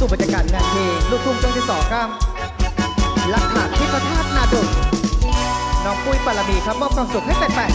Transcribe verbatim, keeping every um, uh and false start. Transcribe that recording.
สู่บรรยากาศงานเพลงลูกทุ่งช่วงที่สองครับหลักฐานที่พระธาตุนาดุลน้องปุ้ยปารมีครับมอบความสุขให้แปดแปด